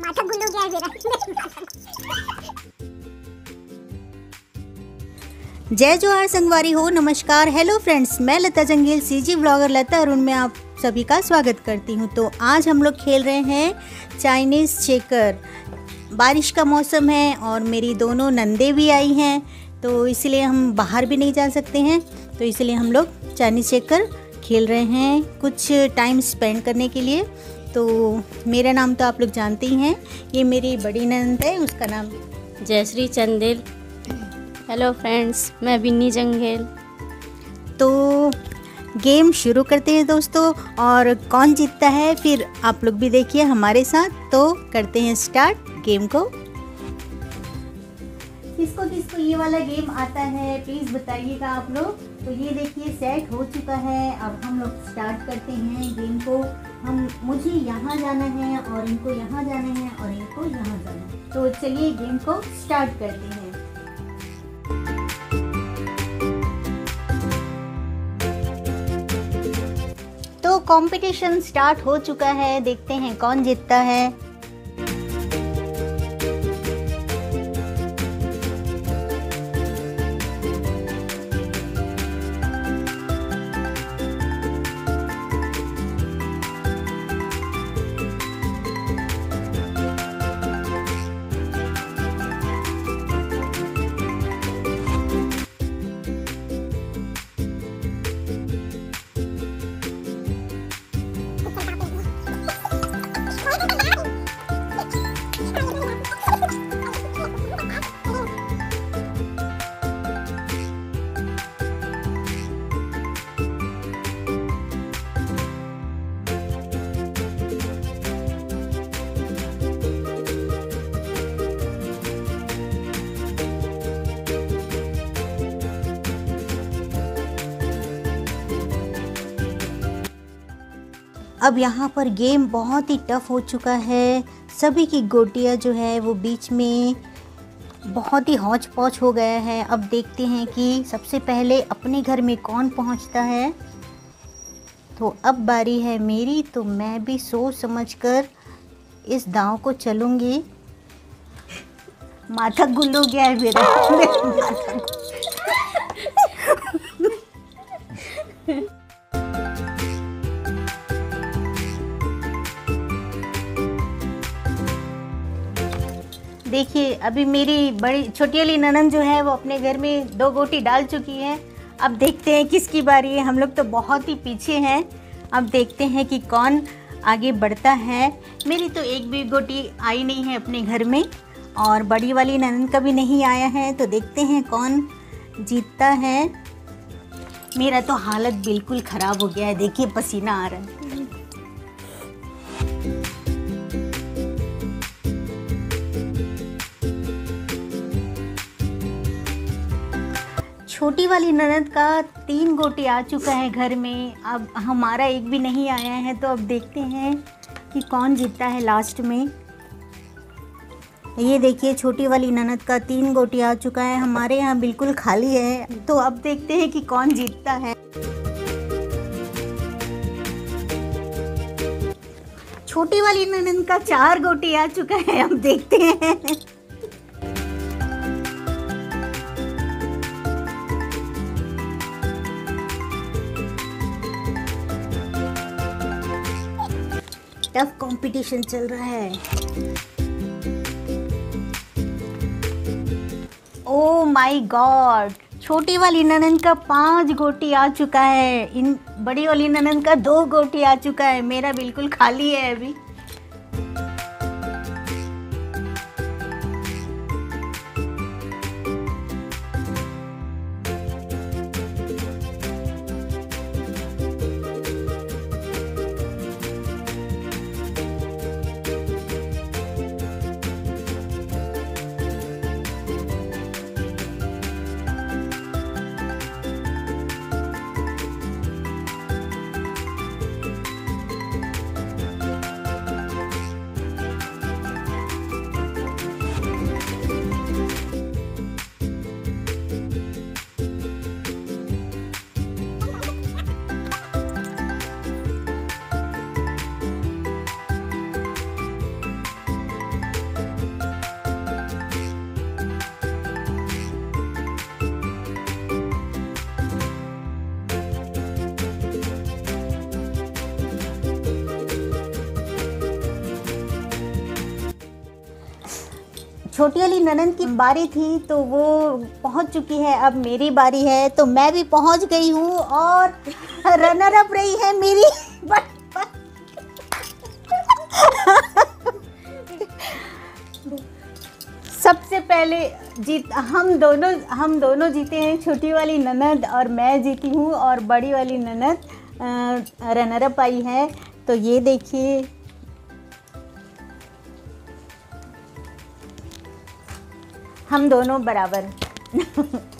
माथा गुल हो गया मेरा। जय जोहार संगवारी हो, नमस्कार, हेलो फ्रेंड्स, मैं लता जंगील सीजी व्लॉगर लता अरुण में आप सभी का स्वागत करती हूं। तो आज हम लोग खेल रहे हैं चाइनीज़ चेकर। बारिश का मौसम है और मेरी दोनों नंदे भी आई हैं, तो इसलिए हम बाहर भी नहीं जा सकते हैं, तो इसलिए हम लोग चाइनीज़ चेकर खेल रहे हैं कुछ टाइम स्पेंड करने के लिए। तो मेरा नाम तो आप लोग जानते ही हैं, ये मेरी बड़ी ननद है, उसका नाम जयश्री चंदेल। हेलो फ्रेंड्स, मैं बिन्नी चंदेल। तो गेम शुरू करते हैं दोस्तों, और कौन जीतता है फिर आप लोग भी देखिए हमारे साथ। तो करते हैं स्टार्ट गेम को। किसको किसको ये वाला गेम आता है प्लीज़ बताइएगा आप लोग। तो ये देखिए सेट हो चुका है, अब हम लोग स्टार्ट करते हैं गेम को। हम मुझे यहाँ जाना है और इनको यहाँ जाना है और इनको यहाँ जाना है। तो चलिए गेम को स्टार्ट करते हैं। तो कंपटीशन स्टार्ट हो चुका है, देखते हैं कौन जीतता है। अब यहाँ पर गेम बहुत ही टफ हो चुका है, सभी की गोटियाँ जो है वो बीच में बहुत ही हौच पौच हो गया है। अब देखते हैं कि सबसे पहले अपने घर में कौन पहुँचता है। तो अब बारी है मेरी, तो मैं भी सोच समझकर इस दांव को चलूँगी। माथा गुल हो गया है मेरा। देखिए अभी मेरी बड़ी छोटी वाली ननंद जो है वो अपने घर में 2 गोटी डाल चुकी है। अब देखते हैं किसकी बारी है। हम लोग तो बहुत ही पीछे हैं, अब देखते हैं कि कौन आगे बढ़ता है। मेरी तो एक भी गोटी आई नहीं है अपने घर में, और बड़ी वाली ननंद का भी नहीं आया है। तो देखते हैं कौन जीतता है। मेरा तो हालत बिल्कुल ख़राब हो गया है, देखिए पसीना आ रहा है। छोटी वाली ननद का 3 गोटी आ चुका है घर में, अब हमारा एक भी नहीं आया है। तो अब देखते हैं कि कौन जीतता है लास्ट में। ये देखिए छोटी वाली ननद का 3 गोटी आ चुका है, हमारे यहाँ बिल्कुल खाली है। तो अब देखते हैं कि कौन जीतता है। छोटी वाली ननद का 4 गोटी आ चुका है, अब देखते हैं। टफ कंपटीशन चल रहा है। ओ माय गॉड, छोटी वाली ननन का 5 गोटी आ चुका है, इन बड़ी वाली ननन का 2 गोटी आ चुका है, मेरा बिल्कुल खाली है अभी। छोटी वाली ननंद की बारी थी तो वो पहुंच चुकी है, अब मेरी बारी है तो मैं भी पहुंच गई हूँ और रनर अप रही है मेरी। सबसे पहले जीत हम दोनों जीते हैं, छोटी वाली ननद और मैं जीती हूँ और बड़ी वाली ननद रनर अप आई है। तो ये देखिए, हम दोनों बराबर।